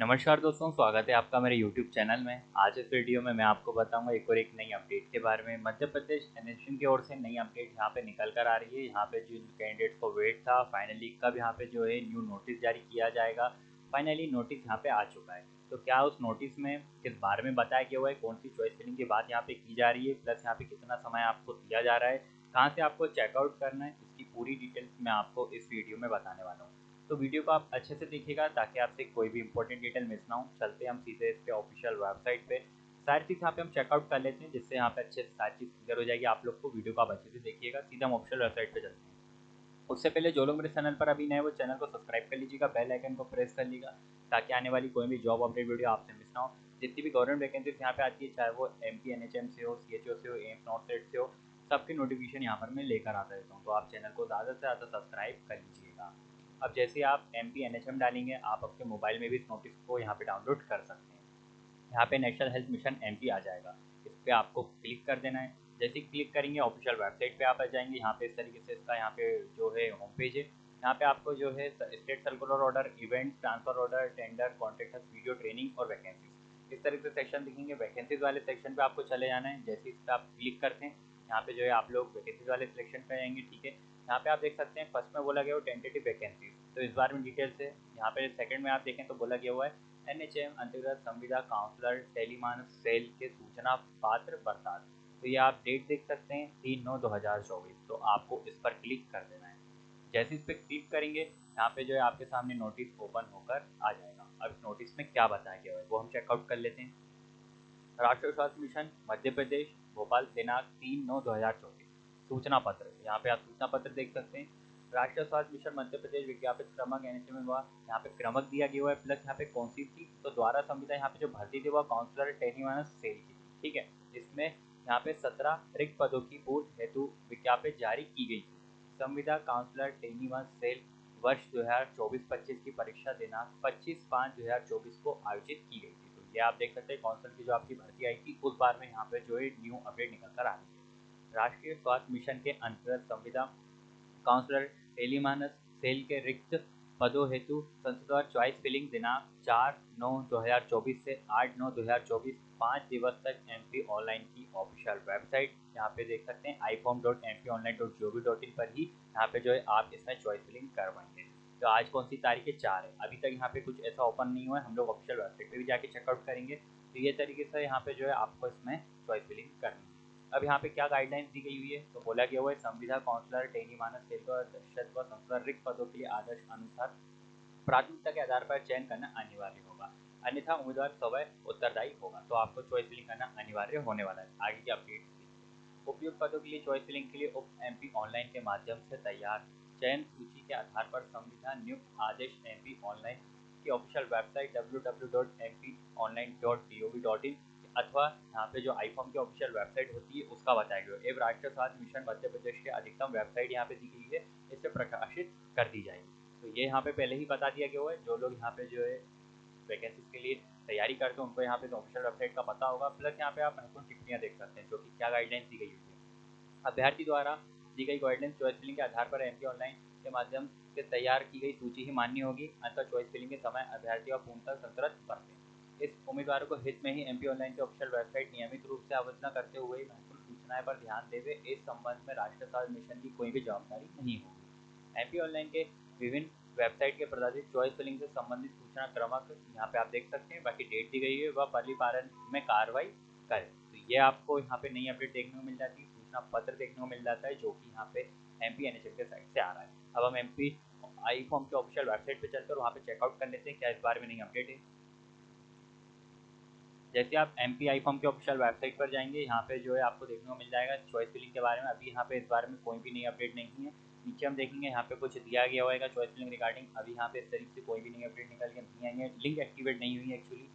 नमस्कार दोस्तों, स्वागत है आपका मेरे YouTube चैनल में। आज इस वीडियो में मैं आपको बताऊंगा एक और एक नई अपडेट के बारे में। मध्य प्रदेश NHM की ओर से नई अपडेट यहाँ पे निकल कर आ रही है। यहाँ पे जिन कैंडिडेट्स को वेट था, फाइनली कब यहाँ पे जो है न्यू नोटिस जारी किया जाएगा, फाइनली नोटिस यहाँ पे आ चुका है। तो क्या उस नोटिस में किस बारे में बताया गया हुआ है, कौन सी चॉइस फिलिंग की बात यहाँ पे की जा रही है, प्लस यहाँ पे कितना समय आपको दिया जा रहा है, कहाँ से आपको चेकआउट करना है, इसकी पूरी डिटेल्स मैं आपको इस वीडियो में बताने वाला हूँ। तो वीडियो को आप अच्छे से देखिएगा ताकि आपसे कोई भी इंपॉर्टेंट डिटेल मिस ना हो। चलते हम सीधे इसके ऑफिशियल वेबसाइट पे सारी चीज़ यहाँ पे हम चेकआउट कर लेते हैं, जिससे यहाँ पे अच्छे से सारी चीज़ क्लियर हो जाएगी। आप लोग को वीडियो को आप अच्छे से देखिएगा। सीधा हम ऑफिशियल वेबसाइट पे चलते हैं। उससे पहले जो लोग मेरे चैनल पर अभी नए वो चैनल को सब्सक्राइब कर लीजिएगा, बेल आइकन को प्रेस कर लीजिएगा ताकि आने वाली कोई भी जॉब अपडेट वीडियो आपसे मिस ना हो। जितनी भी गवर्नमेंट वैकेंसीज यहाँ पे आती है, चाहे वो MP NHM से हो, CHO से हो, AIMS नॉर्थ सेट से हो, सबकी नोटिफिकेशन यहाँ पर मैं लेकर आता रहता हूँ। तो आप चैनल को ज़्यादा से ज़्यादा सब्सक्राइब कर लीजिएगा। अब जैसे आप MP NHM डालेंगे, आप अपने मोबाइल में भी इस नोटिस को यहाँ पे डाउनलोड कर सकते हैं। यहाँ पे नेशनल हेल्थ मिशन MP आ जाएगा, इस पर आपको क्लिक कर देना है। जैसे क्लिक करेंगे ऑफिशियल वेबसाइट पे आप आ जाएंगे। यहाँ पे इस तरीके से इसका यहाँ पे जो है होम पेज है। यहाँ पे आपको जो है state circular order, event, transfer order, tender, contract, video, training और वैकेंसीज, इस तरीके से सेक्शन दिखेंगे। वैकेंसीज वाले सेक्शन पर आपको चले जाना है। जैसे इस पर आप क्लिक करते हैं, यहाँ पे जो है आप लोग वैकेंसीज वाले सिलेक्शन पे जाएंगे। ठीक है, यहाँ पे आप देख सकते हैं फर्स्ट में बोला गया वो टेंटेटिव वैकेंसीज, तो इस बार में डिटेल्स है। यहाँ पे सेकंड में आप देखें तो बोला गया हुआ है NHM अंतर्गत संविदा काउंसलर टेलीमानस सेल के सूचना पात्र बरसात। तो ये आप डेट देख सकते हैं 3/9/2024। तो आपको इस पर क्लिक कर देना है। जैसे इस पर क्लिक करेंगे, यहाँ पे जो है आपके सामने नोटिस ओपन होकर आ जाएगा। अब इस नोटिस में क्या बताया गया है वो हम चेकआउट कर लेते हैं। राष्ट्रीय स्वास्थ्य मिशन मध्य प्रदेश भोपाल, दिनांक 3/9/2024। सूचना पत्र, यहाँ पे आप सूचना पत्र देख सकते हैं। राष्ट्रीय स्वास्थ्य मिशन मध्य प्रदेश विज्ञापित क्रमक NHM में हुआ, यहाँ पे क्रमक दिया गया हुआ है, प्लस यहाँ पे कौन सी थी, तो द्वारा संविदा यहाँ पे जो भर्ती थी वह काउंसलर टेलीमानस सेल की। ठीक है, इसमें यहाँ पे 17 रिक्त पदों की पूर्ति हेतु विज्ञापित जारी की गई थी। संविदा काउंसलर टेलीमानस सेल वर्ष 2024-25 की परीक्षा दिनांक 25/5/2024 को आयोजित की गई थी। तो ये आप देख सकते हैं काउंसलर की जो आपकी भर्ती आई थी उस बार में यहाँ पे जो है न्यू अपडेट निकल कर आ रही है। राष्ट्रीय स्वास्थ्य मिशन के अंतर्गत संविदा काउंसलर टेलीमानस सेल के रिक्त पदों हेतु संसदवार चॉइस फिलिंग दिनांक 4/9/2024 से 8/9/2024 5 दिवस तक MP ऑनलाइन की ऑफिशियल वेबसाइट, यहाँ पे देख सकते हैं iform.mponline.gov.in पर ही यहाँ पे जो है आप इसमें चॉइस फिलिंग करवाएंगे। तो आज कौन सी तारीख है? 4 है। अभी तक यहाँ पे कुछ ऐसा ओपन नहीं हुआ है। हम लोग ऑफिशियल वेबसाइट पर भी जाके चेकआउट करेंगे। तो ये तरीके से यहाँ पे जो है आपको इसमें चॉइस फिलिंग करनी है। अब यहाँ पे क्या गाइडलाइंस दी गई हुई है तो बोला गया हुआ है संविदा काउंसलर टेलीमानस सेल को दक्षत व संसद रिक्त पदों के लिए आदर्श अनुसार प्राथमिकता के आधार पर चयन करना अनिवार्य होगा, अन्यथा उम्मीदवार स्वयं उत्तरदायी होगा। तो आपको चॉइस फिलिंग करना अनिवार्य होने वाला है। आगे की अपडेट, उपयुक्त पदों के लिए चॉइस फिलिंग के लिए MP ऑनलाइन के माध्यम से तैयार चयन सूची के आधार पर संविदा नियुक्त आदेश MP ऑनलाइन की ऑफिशियल वेबसाइट www.mponline.gov.in अथवा यहाँ पे जो आईफॉर्म की ऑफिशियल वेबसाइट होती है उसका बताया गया है। एवं राष्ट्रीय स्वास्थ्य मिशन मध्य प्रदेश के अधिकतम वेबसाइट यहाँ पे दी गई है, इसे प्रकाशित कर दी जाएगी। तो ये यहाँ पे पहले ही बता दिया गया हुआ है। जो लोग यहाँ पे जो है वैकेंसीज के लिए तैयारी करते हैं उनको यहाँ पे तो ऑफिशियल वेबसाइट का पता होगा। प्लस यहाँ पे आप महत्वपूर्ण टिप्पणियाँ देख सकते हैं जो कि क्या गाइडलाइंस दी गई होती है। अभ्यर्थी द्वारा दी गई गाइडलाइंस चॉइस फिलिंग के आधार पर MP ऑनलाइन के माध्यम से तैयार की गई सूची ही मान्य होगी। अंततः चॉइस फिलिंग के समय अभ्यर्थी और पूर्णतः संतृप्त करते हैं। इस उम्मीदवारों को हित में ही MP ऑनलाइन की ऑफिशियल वेबसाइट नियमित रूप से आवर्तना करते हुए महत्वपूर्ण सूचनाएं पर ध्यान देवे। इस संबंध में राष्ट्रीय स्वास्थ्य मिशन की कोई भी जवाबदारी नहीं होगी। MP ऑनलाइन के विभिन्न वेबसाइट के प्रदर्शित चॉइस फिलिंग से संबंधित सूचना क्रमक यहाँ पे आप देख सकते हैं, बाकी डेट दी गई है वह परिपालन में कार्रवाई करें। तो ये आपको यहाँ पे नई अपडेट देखने को मिल जाती है, सूचना पत्र देखने को मिल जाता है जो कि यहाँ पे MP NHM के साइड से आ रहा है। अब हम MP आई फॉर्म की ऑफिशियल वेबसाइट पर चलकर वहाँ पे चेकआउट कर लेते हैं क्या इस बारे में नई अपडेट है। जैसे आप MP आई फॉर्म के ऑफिशियल वेबसाइट पर जाएंगे, यहाँ पे जो है आपको देखने को मिल जाएगा चॉइस फिलिंग के बारे में। अभी यहाँ पे इस बारे में कोई भी नई अपडेट नहीं है। नीचे हम देखेंगे यहाँ पे कुछ दिया गया होगा चॉइस फिलिंग रिगार्डिंग। अभी यहाँ पे इस तरीके से कोई भी नई अपडेट निकल के नहीं आई है, लिंक एक्टिवेट नहीं हुई है एक्चुअली।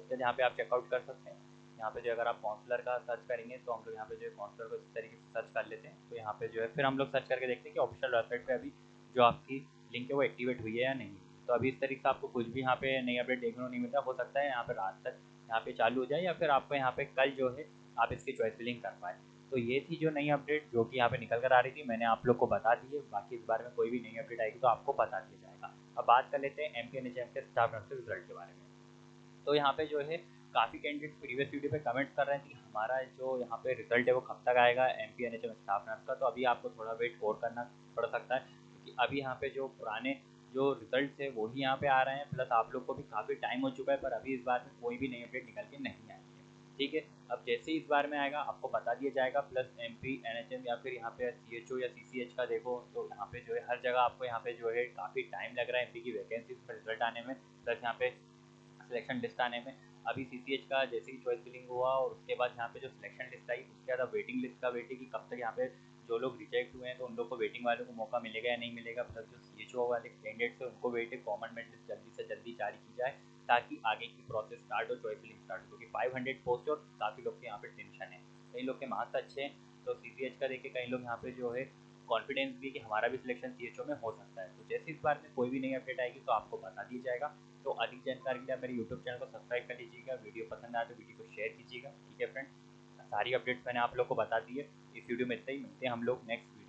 उससे यहाँ पे आप चेकआउट कर सकते हैं। यहाँ पे जो अगर आप काउंसलर का सर्च करेंगे तो हम लोग यहाँ पे जो है काउंसलर को इस तरीके से सर्च कर लेते हैं। तो यहाँ पे जो है फिर हम लोग सर्च करके देखते हैं कि ऑफिशियल वेबसाइट पर अभी जो आपकी लिंक है वो एक्टिवेट हुई है या नहीं। तो अभी इस तरीके से आपको कुछ भी यहाँ पे नई अपडेट देखने को नहीं मिलता। हो सकता है यहाँ पे रात तक यहाँ पे चालू हो जाए या फिर आपको यहाँ पे कल जो है आप इसकी चॉइस फिलिंग कर पाए। तो ये थी जो नई अपडेट जो कि यहाँ पे निकल कर आ रही थी, मैंने आप लोग को बता दी है। बाकी इस बारे में कोई भी नई अपडेट आएगी तो आपको बता दिया जाएगा। अब बात कर लेते हैं MP NHM के स्टाफ नर्स रिजल्ट के बारे में। तो यहाँ पे जो है काफ़ी कैंडिडेट प्रीवियस वीडियो पे कमेंट कर रहे हैं कि हमारा जो यहाँ पे रिजल्ट है वो कब तक आएगा एमपी एनएचएम स्टाफ नर्स का। तो अभी आपको थोड़ा वेट और करना पड़ सकता है, क्योंकि अभी यहाँ पे जो पुराने जो रिजल्ट है वो ही यहाँ पे आ रहे हैं, प्लस आप लोग को भी काफ़ी टाइम हो चुका है, पर अभी इस बार में कोई भी नई अपडेट निकल के नहीं आएगी। ठीक है, अब जैसे ही इस बार में आएगा आपको बता दिया जाएगा। प्लस एमपी एनएचएम या फिर यहाँ पे सीएचओ या सीसीएच का देखो तो यहाँ पे जो है हर जगह आपको यहाँ पे जो है काफ़ी टाइम लग रहा है एमपी की वैकेंसीज पर रिजल्ट आने में, प्लस यहाँ पे सिलेक्शन लिस्ट आने में। अभी सीसीएच का जैसे ही चॉइस फिलिंग हुआ और उसके बाद यहाँ पे जो सिलेक्शन लिस्ट आई, उसके बाद वेटिंग लिस्ट का वेट है कि कब तक यहाँ पे जो लोग रिजेक्ट हुए हैं तो उन लोग को वेटिंग वालों को मौका मिलेगा या नहीं मिलेगा। प्लस जो सीएचओ वाले कैंडिडेट्स हैं उनको वेट है कॉमन मेरिट लिस्ट जल्दी से जल्दी जारी की जाए ताकि आगे की प्रोसेस स्टार्ट हो, चॉइस फिलिंग स्टार्ट हो, क्योंकि 500 पोस्ट और काफ़ी लोग के यहाँ पे टेंशन है। कई लोग के मार्क्स अच्छे हैं तो सीसीएच का देखे कई लोग यहाँ पे जो है कॉन्फिडेंस भी कि हमारा भी सिलेक्शन सीएचओ में हो सकता है। तो जैसे इस बार में कोई भी नई अपडेट आएगी तो आपको बता दिया जाएगा। तो अधिक जानकारी के लिए मेरे यूट्यूब चैनल को सब्सक्राइब कर लीजिएगा, वीडियो पसंद आए तो वीडियो को शेयर कीजिएगा। ठीक है फ्रेंड्स, सारी अपडेट्स मैंने आप लोग को बता दी है। इस वीडियो में इतना ही, मिलते हैं हम लोग नेक्स्ट।